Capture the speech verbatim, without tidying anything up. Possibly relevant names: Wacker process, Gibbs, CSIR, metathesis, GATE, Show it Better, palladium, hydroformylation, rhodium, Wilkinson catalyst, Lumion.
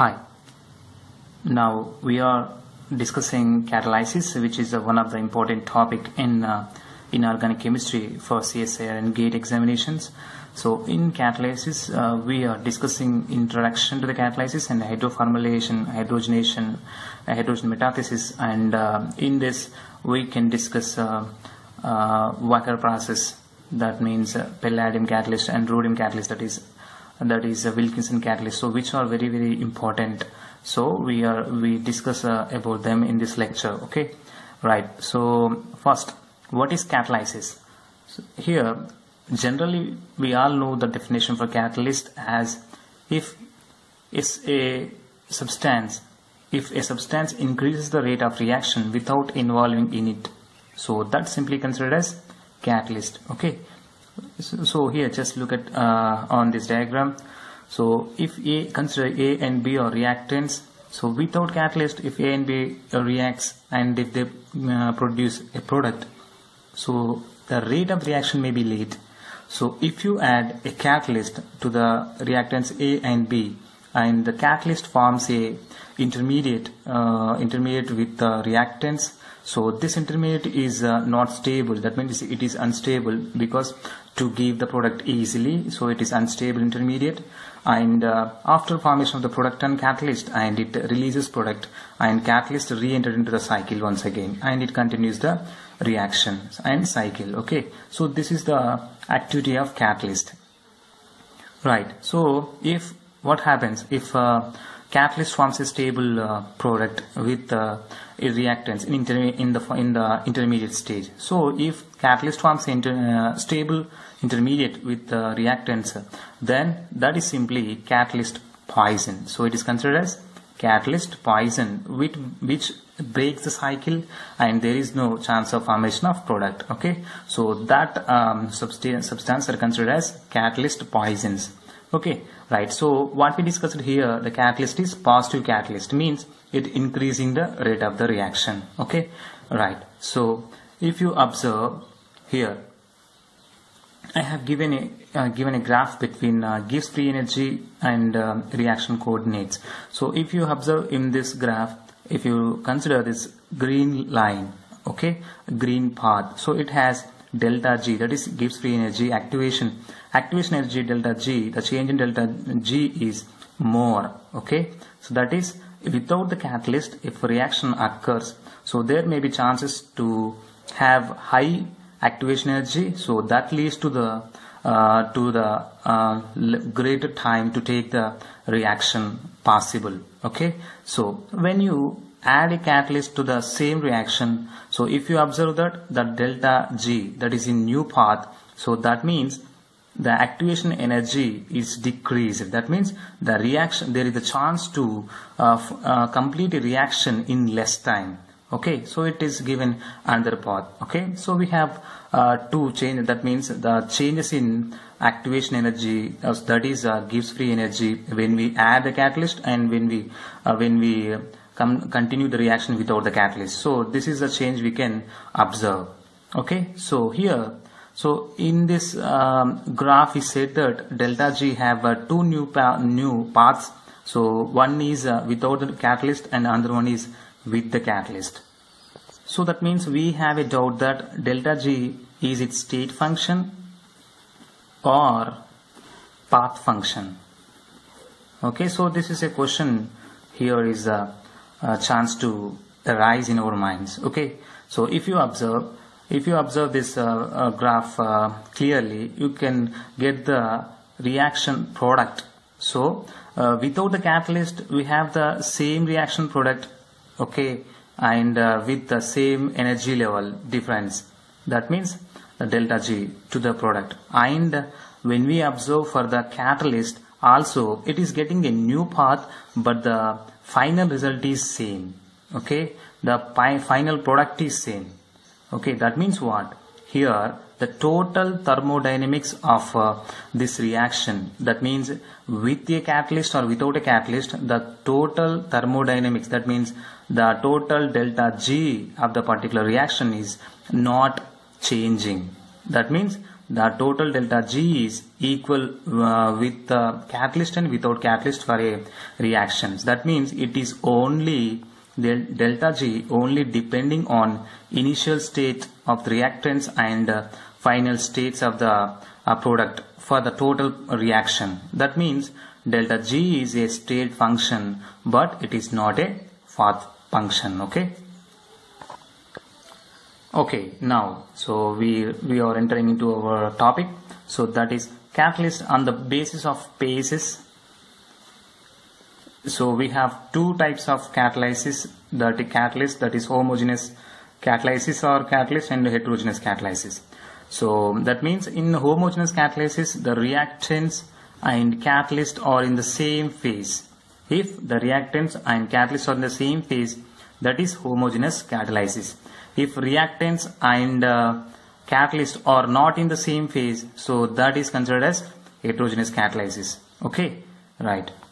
Hi, now we are discussing catalysis, which is uh, one of the important topic in uh, in organic chemistry for C S I R and GATE examinations. So in catalysis uh, we are discussing introduction to the catalysis and hydroformylation, hydrogenation, uh, hydrogen metathesis, and uh, in this we can discuss uh, uh, Wacker process, that means uh, palladium catalyst and rhodium catalyst, that is that is a Wilkinson catalyst, so which are very very important. So we are we discuss uh, about them in this lecture. Okay, right. So first, what is catalysis? So here generally we all know the definition for catalyst as if it's a substance if a substance increases the rate of reaction without involving in it, so that's simply considered as catalyst. Okay, so here just look at uh, on this diagram. So if a consider A and B are reactants, so without catalyst, if A and B reacts and if they uh, produce a product, so the rate of reaction may be late. So if you add a catalyst to the reactants A and B, and the catalyst forms a intermediate uh, intermediate with the reactants, so this intermediate is uh, not stable, that means it is unstable because to give the product easily, so it is unstable intermediate, and uh, after formation of the product and catalyst, and it releases product, and catalyst re-entered into the cycle once again, and it continues the reaction and cycle. Okay, so this is the activity of catalyst, right? So if what happens if uh, catalyst forms a stable uh, product with uh, reactants in, in the in the intermediate stage. So if catalyst forms a inter uh, stable intermediate with uh, reactants, then that is simply catalyst poison. So it is considered as catalyst poison, which which breaks the cycle, and there is no chance of formation of product. Okay, so that um, substance substance are considered as catalyst poisons. Okay, right. So what we discussed here, the catalyst is positive catalyst, means it increasing the rate of the reaction. Okay, right. So if you observe here, I have given a uh, given a graph between uh, Gibbs free energy and um, reaction coordinates. So if you observe in this graph, if you consider this green line, okay, green path, so it has delta G, that is Gibbs free energy activation. Activation energy delta G, the change in delta G is more. Okay, so that is without the catalyst, if reaction occurs, so there may be chances to have high activation energy, so that leads to the uh, to the uh, greater time to take the reaction possible. Okay, so when you add a catalyst to the same reaction, so if you observe that the delta G, that is in new path, so that means the activation energy is decreased, that means the reaction, there is a chance to uh, uh, complete a reaction in less time. Okay, so it is given another path. Okay, so we have uh, two changes, that means the changes in activation energy, uh, that is uh, Gibbs free energy when we add the catalyst, and when we uh, when we uh, continue the reaction without the catalyst. So this is a change we can observe. Okay, so here, so in this um, graph we said that delta G have uh, two new pa new paths, so one is uh, without the catalyst and another one is with the catalyst. So that means we have a doubt that delta G is its state function or path function. Okay, so this is a question, here is a Uh, chance to arise in our minds. Okay, so if you observe if you observe this uh, uh, graph uh, clearly, you can get the reaction product. So uh, without the catalyst we have the same reaction product. Okay, and uh, with the same energy level difference, that means the delta G to the product. And when we observe for the catalyst also, it is getting a new path, but the final result is same. Okay, the pi final product is same. Okay, that means what? Here the total thermodynamics of uh, this reaction, that means with a catalyst or without a catalyst, the total thermodynamics, that means the total delta G of the particular reaction is not changing. That means the total delta G is equal uh, with uh, catalyst and without catalyst for a reactions. That means it is only del delta G only depending on initial state of the reactants and uh, final states of the uh, product for the total reaction. That means delta G is a state function, but it is not a path function. Okay. Okay, now so we we are entering into our topic. So that is catalyst on the basis of phases. So we have two types of catalysis. That is catalyst, that is homogeneous catalysis or catalyst, and heterogeneous catalysis. So that means in homogeneous catalysis the reactants and catalyst are in the same phase. If the reactants and catalyst are in the same phase, that is homogeneous catalysis. If reactants and uh, catalyst are not in the same phase, so that is considered as heterogeneous catalysis. Okay, right.